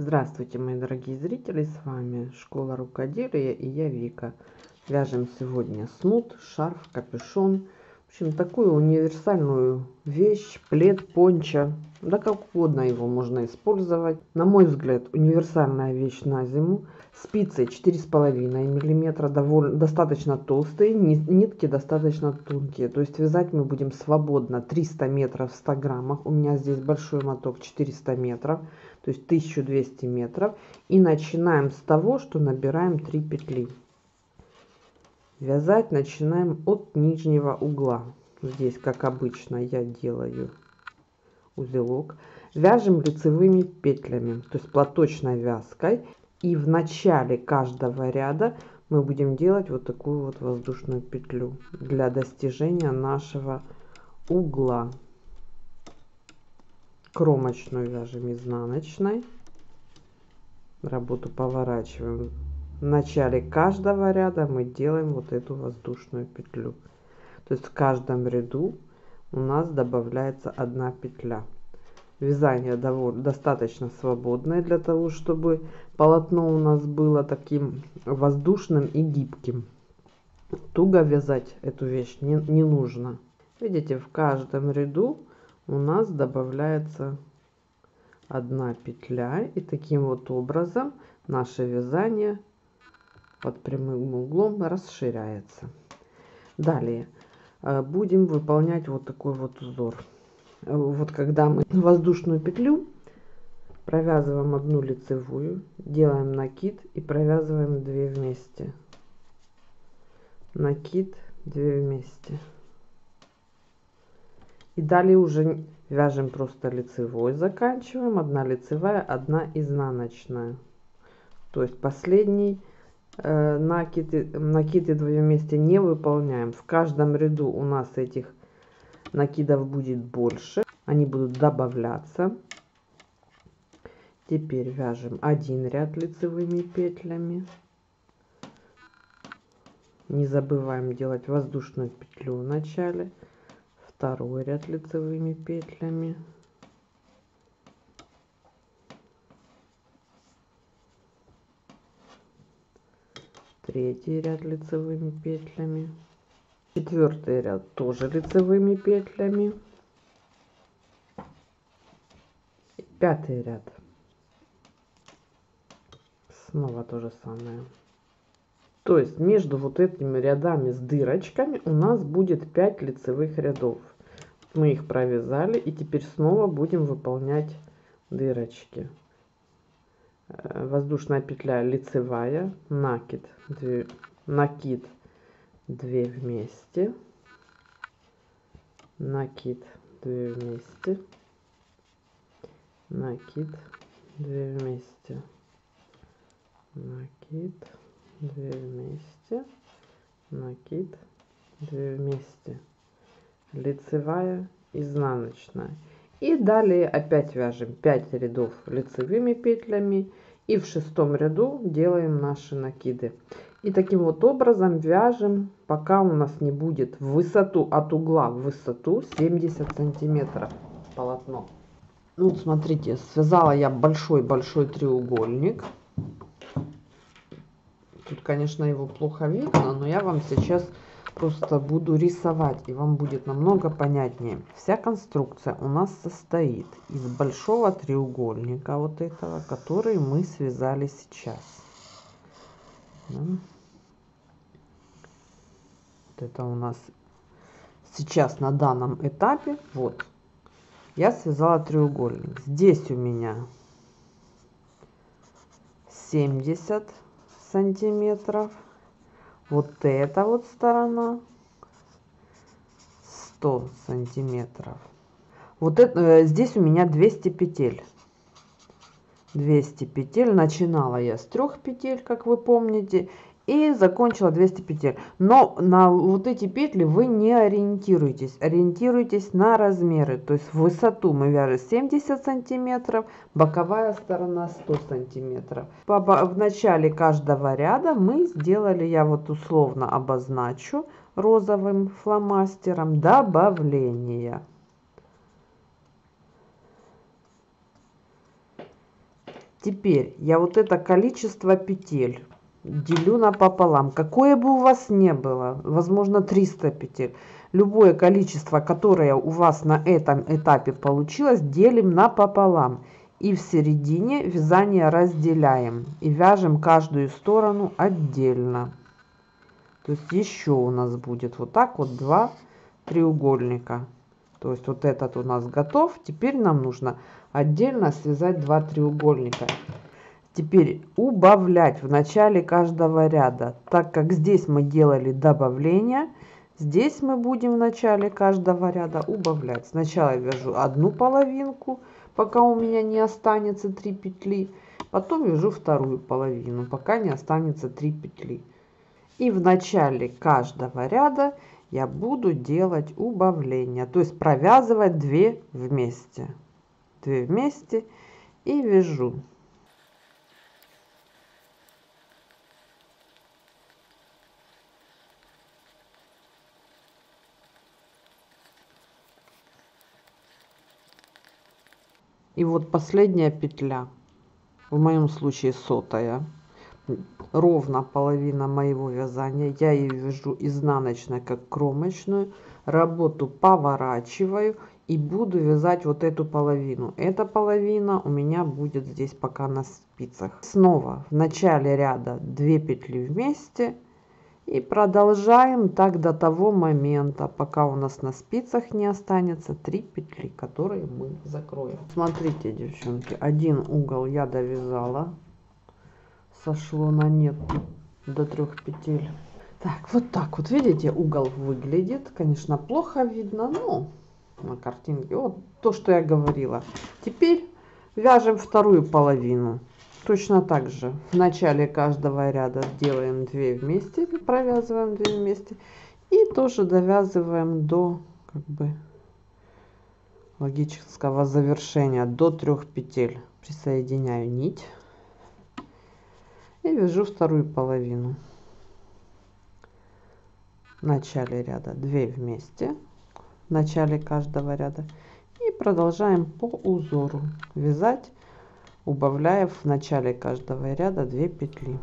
Здравствуйте, мои дорогие зрители, с вами Школа Рукоделия и я Вика. Вяжем сегодня снуд, шарф, капюшон. В общем, такую универсальную вещь, плед, пончо. Да как угодно его можно использовать. На мой взгляд, универсальная вещь на зиму. Спицы 4,5 мм, достаточно толстые, нитки достаточно тонкие. То есть вязать мы будем свободно 300 метров в 100 граммах. У меня здесь большой моток 400 метров, то есть 1200 метров. И начинаем с того, что набираем 3 петли. Вязать начинаем от нижнего угла. Здесь, как обычно, я делаю узелок. Вяжем лицевыми петлями, то есть платочной вязкой. И в начале каждого ряда мы будем делать вот такую вот воздушную петлю для достижения нашего угла. Кромочную вяжем изнаночной. Работу поворачиваем. В начале каждого ряда мы делаем вот эту воздушную петлю. То есть в каждом ряду у нас добавляется одна петля. Вязание достаточно свободное для того, чтобы полотно у нас было таким воздушным и гибким. Туго вязать эту вещь не нужно. Видите, в каждом ряду у нас добавляется одна петля. И таким вот образом наше вязание под прямым углом расширяется. Далее будем выполнять вот такой вот узор. Вот когда мы воздушную петлю провязываем одну лицевую, делаем накид и провязываем 2 вместе. Накид, 2 вместе. И далее уже вяжем просто лицевой, заканчиваем. 1 лицевая, 1 изнаночная. То есть последний накиды 2 вместе не выполняем. В каждом ряду у нас этих накидов будет больше, они будут добавляться. Теперь вяжем 1 ряд лицевыми петлями, не забываем делать воздушную петлю в начале. 2 ряд лицевыми петлями, третий ряд лицевыми петлями, 4 ряд тоже лицевыми петлями, 5 ряд снова то же самое. То есть между вот этими рядами с дырочками у нас будет 5 лицевых рядов. Мы их провязали и теперь снова будем выполнять дырочки. Воздушная петля лицевая, накид, 2 вместе, накид, 2 вместе, накид, 2 вместе, накид, 2 вместе, накид, 2 вместе, лицевая, изнаночная. И далее опять вяжем 5 рядов лицевыми петлями и в 6-м ряду делаем наши накиды. И таким вот образом вяжем, пока у нас не будет в высоту, от угла в высоту 70 сантиметров полотно. Ну, смотрите, связала я большой-большой треугольник. Тут, конечно, его плохо видно, но я вам сейчас просто буду рисовать, и вам будет намного понятнее. Вся конструкция у нас состоит из большого треугольника вот этого, который мы связали сейчас. Вот это у нас сейчас на данном этапе. Вот я связала треугольник. Здесь у меня 70 сантиметров. Вот эта вот сторона 100 сантиметров. Вот это, здесь у меня 200 петель. 200 петель. Начинала я с 3 петель, как вы помните, и закончила 200 петель. Но на вот эти петли вы не ориентируйтесь. Ориентируйтесь на размеры. То есть в высоту мы вяжем 70 сантиметров, боковая сторона 100 сантиметров. В начале каждого ряда мы сделали, я вот условно обозначу розовым фломастером, добавление. Теперь я вот это количество петель делю напополам. Какое бы у вас ни было, возможно 300 петель, любое количество, которое у вас на этом этапе получилось, делим напополам. И в середине вязания разделяем и вяжем каждую сторону отдельно. То есть еще у нас будет вот так вот два треугольника. То есть вот этот у нас готов. Теперь нам нужно отдельно связать два треугольника. Теперь убавлять в начале каждого ряда. Так как здесь мы делали добавление, здесь мы будем в начале каждого ряда убавлять. Сначала я вяжу одну половинку, пока у меня не останется 3 петли. Потом вяжу вторую половину, пока не останется 3 петли. И в начале каждого ряда я буду делать убавление, то есть провязывать 2 вместе. 2 вместе и вяжу. И вот последняя петля, в моем случае 100-я, ровно половина моего вязания. Я ее вяжу изнаночной, как кромочную, работу поворачиваю и буду вязать вот эту половину. Эта половина у меня будет здесь пока на спицах. Снова в начале ряда 2 петли вместе и продолжаем так до того момента, пока у нас на спицах не останется 3 петли, которые мы закроем. Смотрите, девчонки, один угол я довязала, сошло на нет до 3 петель. Так вот, видите, угол выглядит, конечно, плохо видно, но на картинке вот то, что я говорила. Теперь вяжем вторую половину. Точно так же в начале каждого ряда делаем 2 вместе, провязываем 2 вместе и тоже довязываем до как бы логического завершения, до 3 петель. Присоединяю нить и вяжу вторую половину. В начале ряда 2 вместе, в начале каждого ряда, и продолжаем по узору вязать, убавляя в начале каждого ряда 2 петли.